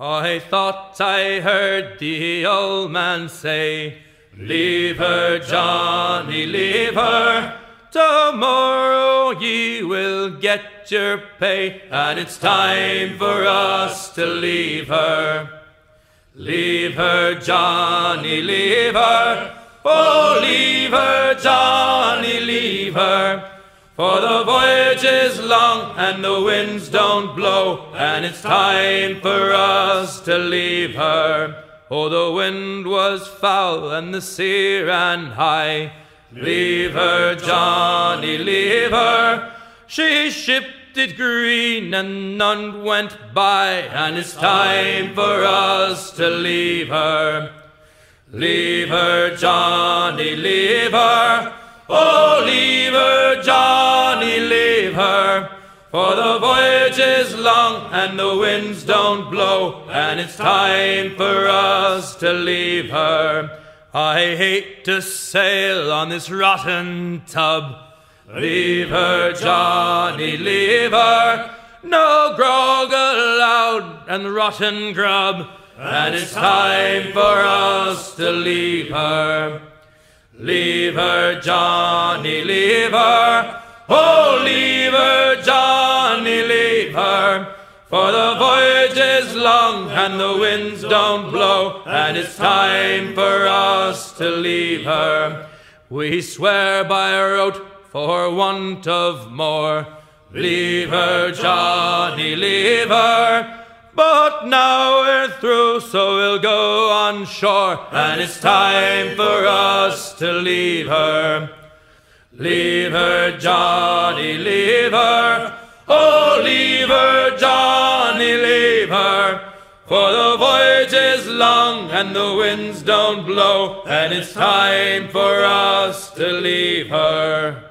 I thought I heard the old man say, "Leave her, Johnny, leave her. Tomorrow ye will get your pay, and it's time for us to leave her. Leave her, Johnny, leave her. Oh, leave her, Johnny, leave her. For the voyage is long and the winds don't blow, and it's time for us to leave her." Oh, the wind was foul and the sea ran high. Leave her, Johnny, leave her. She shipped it green and none went by, and it's time for us to leave her. Leave her, Johnny, leave her. Oh, leave her, Johnny, leave her. For the voyage is long and the winds don't blow, and it's time for us to leave her. I hate to sail on this rotten tub. Leave her, Johnny, leave her. No grog allowed and rotten grub, and it's time for us to leave her. Leave her, Johnny, leave her. Oh, leave her, Johnny, leave her. For the voyage is long and the winds don't blow, and it's time for us to leave her. We swear by rote for want of more. Leave her, Johnny, leave her. But now we're through, so we'll go on shore, and it's time for us to leave her. Leave her, Johnny, leave her. Oh, leave her, Johnny, leave her. For the voyage is long and the winds don't blow, and it's time for us to leave her.